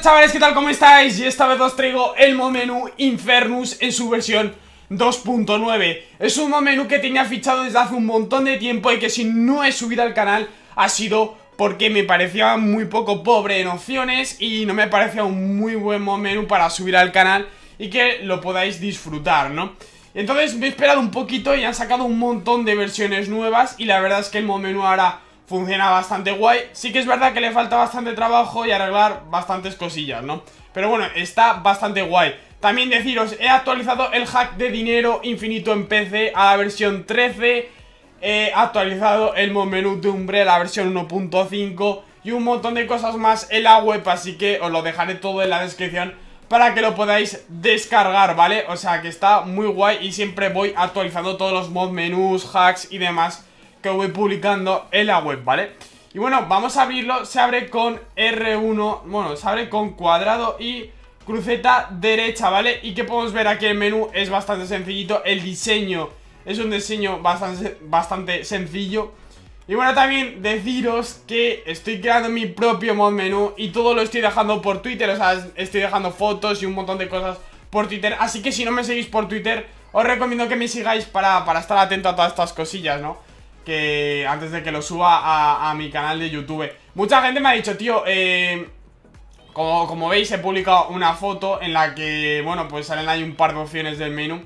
Hola chavales, ¿qué tal? ¿Cómo estáis? Y esta vez os traigo el Mod Menu Infernus en su versión 2.9. Es un Mod Menu que tenía fichado desde hace un montón de tiempo y que si no he subido al canal ha sido porque me parecía muy poco pobre en opciones y no me parecía un muy buen Mod Menu para subir al canal y que lo podáis disfrutar, ¿no? Entonces me he esperado un poquito y han sacado un montón de versiones nuevas y la verdad es que el Mod Menu ahora funciona bastante guay. Sí que es verdad que le falta bastante trabajo y arreglar bastantes cosillas, ¿no? Pero bueno, está bastante guay. También deciros, he actualizado el hack de dinero infinito en PC a la versión 13. He actualizado el Mod Menu de Umbrella a la versión 1.5. Y un montón de cosas más en la web, así que os lo dejaré todo en la descripción para que lo podáis descargar, ¿vale? O sea que está muy guay y siempre voy actualizando todos los mod menús, hacks y demás que voy publicando en la web, ¿vale? Y bueno, vamos a abrirlo. Se abre con R1, bueno, se abre con cuadrado y cruceta derecha, ¿vale? Y que podemos ver aquí el menú es bastante sencillito. El diseño es un diseño bastante sencillo. Y bueno, también deciros que estoy creando mi propio mod menú y todo lo estoy dejando por Twitter. O sea, estoy dejando fotos y un montón de cosas por Twitter. Así que si no me seguís por Twitter, os recomiendo que me sigáis para estar atento a todas estas cosillas, ¿no? Que antes de que lo suba a mi canal de YouTube. Mucha gente me ha dicho, tío, como veis he publicado una foto en la que, bueno, pues salen ahí un par de opciones del menú.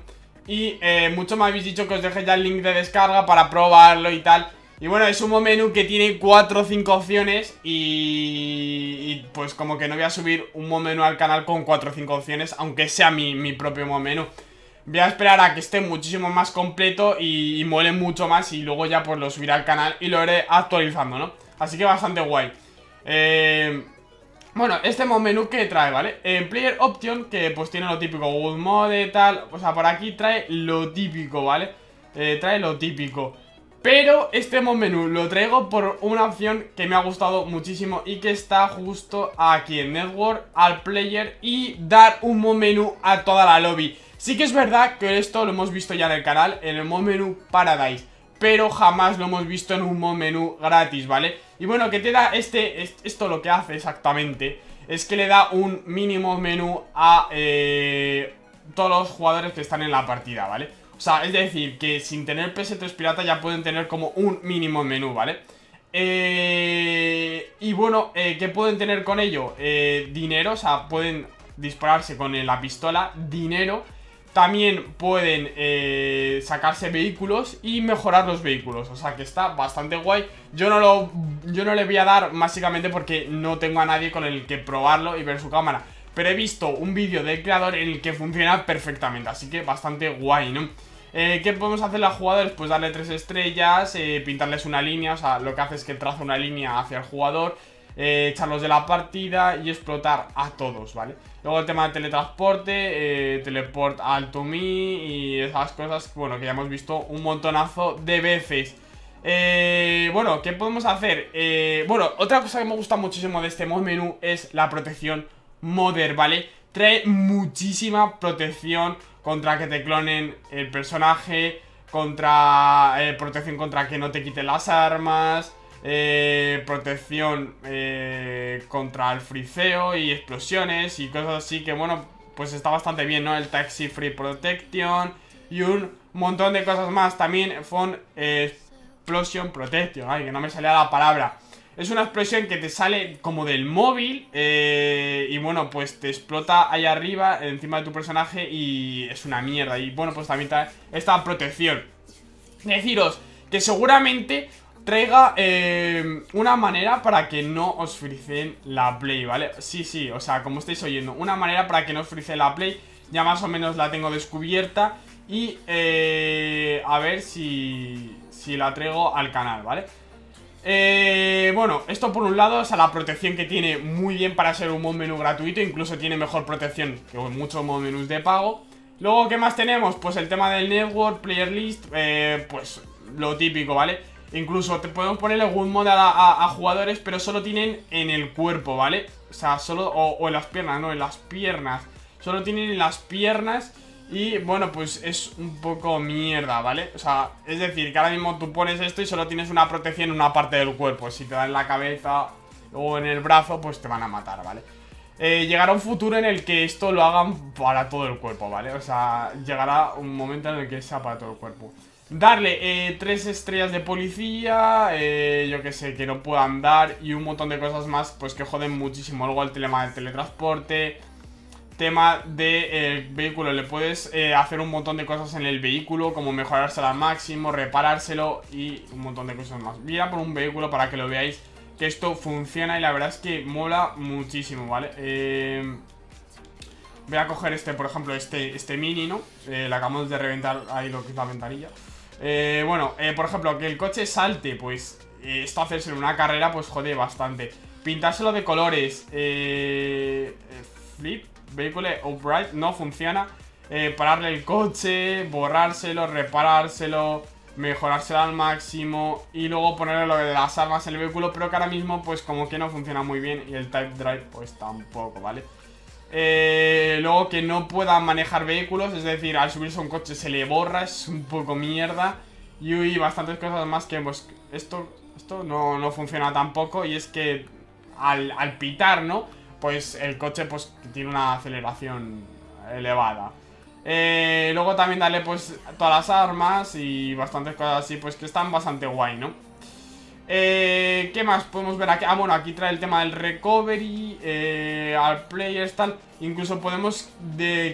Y muchos me habéis dicho que os deje ya el link de descarga para probarlo y tal. Y bueno, es un mod menú que tiene 4 o 5 opciones y pues como que no voy a subir un mod menú al canal con 4 o 5 opciones, aunque sea mi propio mod menú. Voy a esperar a que esté muchísimo más completo y muele mucho más y luego ya pues lo subiré al canal y lo iré actualizando, ¿no? Así que bastante guay. Bueno, este mod menú que trae, ¿vale? Player Option, que pues tiene lo típico, Good Mode, tal. O sea, por aquí trae lo típico, ¿vale? Trae lo típico. Pero este mod menú lo traigo por una opción que me ha gustado muchísimo y que está justo aquí en Network, al Player y dar un mod menú a toda la lobby. Sí que es verdad que esto lo hemos visto ya en el canal, en el mod menú Paradise, pero jamás lo hemos visto en un mod menú gratis, ¿vale? Y bueno, que te da esto lo que hace exactamente es que le da un mini mod menú a todos los jugadores que están en la partida, ¿vale? O sea, es decir, que sin tener PS3 pirata ya pueden tener como un mini mod menú, ¿vale? Y bueno, ¿qué pueden tener con ello? Dinero, o sea, pueden dispararse con la pistola, dinero. También pueden sacarse vehículos y mejorar los vehículos. O sea que está bastante guay. Yo no le voy a dar básicamente porque no tengo a nadie con el que probarlo y ver su cámara. Pero he visto un vídeo del creador en el que funciona perfectamente. Así que bastante guay, ¿no? ¿Qué podemos hacer los jugadores? Pues darle 3 estrellas, pintarles una línea. O sea, lo que hace es que traza una línea hacia el jugador, echarlos de la partida y explotar a todos, ¿vale? Luego el tema de teletransporte, teleport al to me y esas cosas, bueno, que ya hemos visto un montonazo de veces. Bueno, ¿qué podemos hacer? Bueno, otra cosa que me gusta muchísimo de este mod menú es la protección modder, ¿vale? Trae muchísima protección contra que te clonen el personaje, contra protección contra que no te quiten las armas. Protección contra el friceo y explosiones y cosas así que, bueno, pues está bastante bien, ¿no? El Taxi Free Protection y un montón de cosas más. También Phone Explosion Protection, ay, que no me salía la palabra. Es una explosión que te sale como del móvil y, bueno, pues te explota ahí arriba, encima de tu personaje y es una mierda. Y, bueno, pues también trae esta protección. Deciros que seguramente traiga una manera para que no os friceen la play, ¿vale? Sí, o sea, como estáis oyendo, una manera para que no os fricee la play. Ya más o menos la tengo descubierta y a ver si la traigo al canal, ¿vale? Bueno, esto por un lado, o sea, la protección que tiene muy bien para ser un mod menú gratuito. Incluso tiene mejor protección que muchos mod menús de pago. Luego, ¿qué más tenemos? Pues el tema del network, player list, pues lo típico, ¿vale? Incluso te podemos ponerle good mode a jugadores, pero solo tienen en el cuerpo, ¿vale? O sea, solo, o en las piernas, no, en las piernas. Solo tienen en las piernas y, bueno, pues es un poco mierda, ¿vale? O sea, es decir, que ahora mismo tú pones esto y solo tienes una protección en una parte del cuerpo. Si te dan en la cabeza o en el brazo, pues te van a matar, ¿vale? Llegará un futuro en el que esto lo hagan para todo el cuerpo, ¿vale? O sea, llegará un momento en el que sea para todo el cuerpo. Darle 3 estrellas de policía, yo que sé, que no puedan dar, y un montón de cosas más, pues que joden muchísimo. Luego el tema del teletransporte, tema del vehículo, le puedes hacer un montón de cosas en el vehículo, como mejorárselo al máximo, reparárselo y un montón de cosas más. Voy a por un vehículo para que lo veáis, que esto funciona y la verdad es que mola muchísimo, ¿vale? Voy a coger este, por ejemplo, este mini, ¿no? Le acabamos de reventar ahí lo que es la ventanilla. Bueno, por ejemplo, que el coche salte, pues esto hacerse en una carrera, pues jode bastante. Pintárselo de colores, flip, vehicle, upright, no funciona. Pararle el coche, borrárselo, reparárselo, mejorárselo al máximo y luego ponerle lo de las armas en el vehículo, pero que ahora mismo pues como que no funciona muy bien, y el type drive pues tampoco, ¿vale? Luego que no puedan manejar vehículos, es decir, al subirse a un coche se le borra, es un poco mierda. Y bastantes cosas más que pues esto no funciona tampoco, y es que al pitar, ¿no? Pues el coche pues tiene una aceleración elevada. Luego también darle pues todas las armas y bastantes cosas así, pues que están bastante guay, ¿no? ¿Qué más podemos ver aquí? Ah, bueno, aquí trae el tema del recovery, al player, tal. Incluso podemos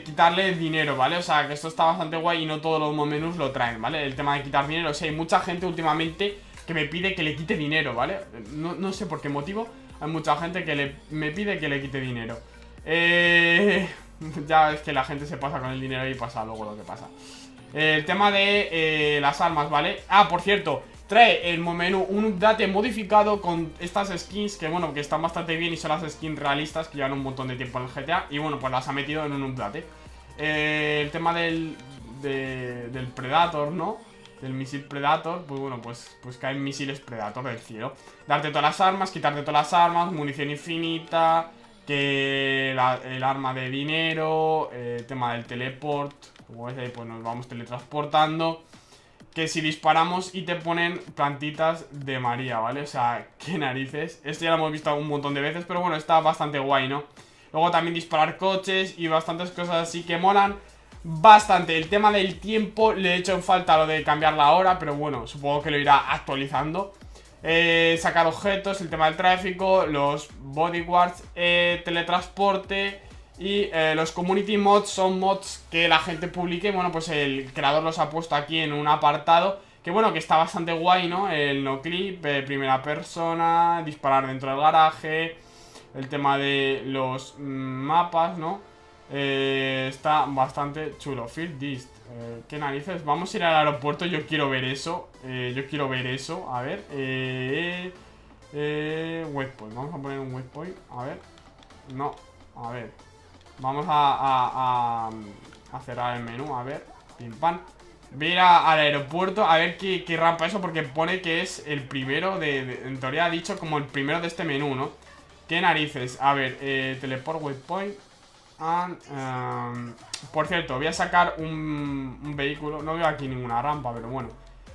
quitarle dinero, ¿vale? O sea, que esto está bastante guay y no todos los menús lo traen, ¿vale? El tema de quitar dinero, o sea, hay mucha gente últimamente que me pide que le quite dinero, ¿vale? No sé por qué motivo, hay mucha gente que me pide que le quite dinero. Ya es que la gente se pasa con el dinero y pasa luego lo que pasa. El tema de las armas, ¿vale? Ah, por cierto, trae el menú un update modificado con estas skins que, bueno, que están bastante bien y son las skins realistas que llevan un montón de tiempo en el GTA. Y bueno, pues las ha metido en un update. El tema del Predator, ¿no? Del misil Predator, pues bueno, pues caen misiles Predator del cielo. Darte todas las armas, quitarte todas las armas, munición infinita, que el arma de dinero, el tema del teleport, como ves ahí, pues nos vamos teletransportando. Que si disparamos y te ponen plantitas de María, ¿vale? O sea, qué narices. Esto ya lo hemos visto un montón de veces, pero bueno, está bastante guay, ¿no? Luego también disparar coches y bastantes cosas así que molan bastante. El tema del tiempo, le he hecho en falta lo de cambiar la hora, pero bueno, supongo que lo irá actualizando. Sacar objetos, el tema del tráfico, los bodyguards, teletransporte. Y los community mods son mods que la gente publique. Bueno, pues el creador los ha puesto aquí en un apartado, que bueno, que está bastante guay, ¿no? El no clip, primera persona, disparar dentro del garaje, el tema de los mapas, ¿no? Está bastante chulo. Field Dist, ¿qué narices? Vamos a ir al aeropuerto, yo quiero ver eso. A ver, waypoint, vamos a poner un waypoint. A ver, no, a ver, vamos a cerrar el menú, a ver, pim pam. Voy a ir al aeropuerto a ver qué rampa eso, porque pone que es el primero en teoría ha dicho como el primero de este menú, ¿no? ¿Qué narices? A ver, teleport, waypoint. Por cierto, voy a sacar un vehículo, no veo aquí ninguna rampa, pero bueno.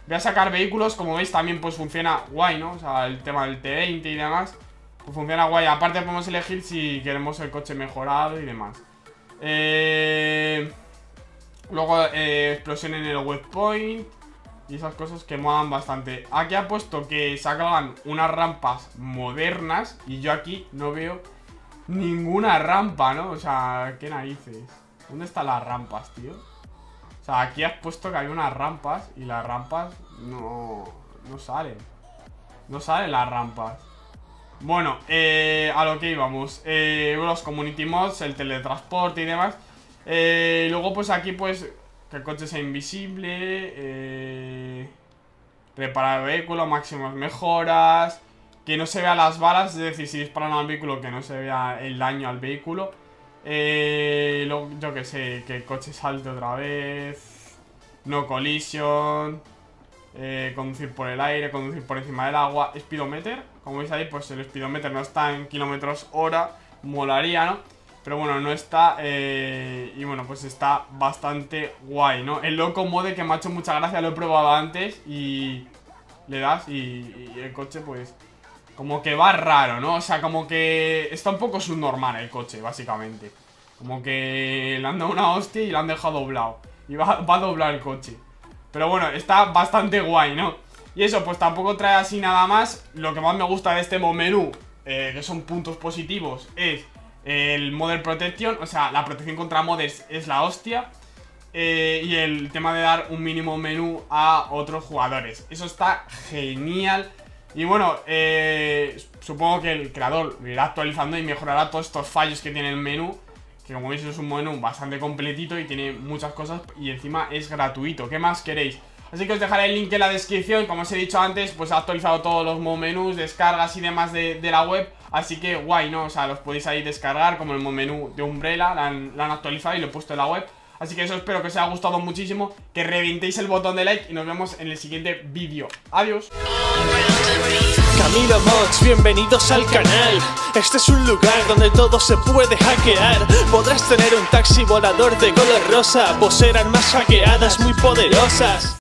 Voy a sacar vehículos, como veis también pues funciona guay, ¿no? O sea, el tema del T20 y demás, pues funciona guay. Aparte podemos elegir si queremos el coche mejorado y demás. Luego explosión en el waypoint y esas cosas que molan bastante. Aquí ha puesto que sacaban unas rampas modernas y yo aquí no veo ninguna rampa, ¿no? O sea, qué narices. ¿Dónde están las rampas, tío? O sea, aquí has puesto que hay unas rampas y las rampas no salen. No salen las rampas. Bueno, a lo que íbamos, los community mods, el teletransporte y demás. Luego pues aquí pues que el coche sea invisible, reparar el vehículo, máximas mejoras, que no se vean las balas, es decir, si disparan al vehículo que no se vea el daño al vehículo. Luego, yo que sé, que el coche salte otra vez, no collision, conducir por el aire, conducir por encima del agua, speedometer. Como veis ahí, pues el speedometer no está en kilómetros hora, molaría, ¿no? Pero bueno, no está, y bueno, pues está bastante guay, ¿no? El loco mode que me ha hecho mucha gracia, lo he probado antes y le das y el coche pues Como que va raro, ¿no? O sea, como que está un poco subnormal el coche, básicamente. Como que le han dado una hostia y le han dejado doblado. Y va a doblar el coche. Pero bueno, está bastante guay, ¿no? Y eso, pues tampoco trae así nada más. Lo que más me gusta de este mod menú, que son puntos positivos, es el Modder Protection. O sea, la protección contra modders es la hostia. Y el tema de dar un mínimo menú a otros jugadores. Eso está genial. Y bueno, supongo que el creador lo irá actualizando y mejorará todos estos fallos que tiene el menú. Que como veis es un menú bastante completito y tiene muchas cosas y encima es gratuito. ¿Qué más queréis? Así que os dejaré el link en la descripción. Como os he dicho antes, pues he actualizado todos los mod menús, descargas y demás de la web. Así que guay, ¿no? O sea, los podéis ahí descargar como el mod menú de Umbrella. Lo han actualizado y lo he puesto en la web. Así que eso, espero que os haya gustado muchísimo. Que reventéis el botón de like y nos vemos en el siguiente vídeo. Adiós. Camilo Mods, bienvenidos al canal. Este es un lugar donde todo se puede hackear. Podrás tener un taxi volador de color rosa, poseer armas hackeadas muy poderosas.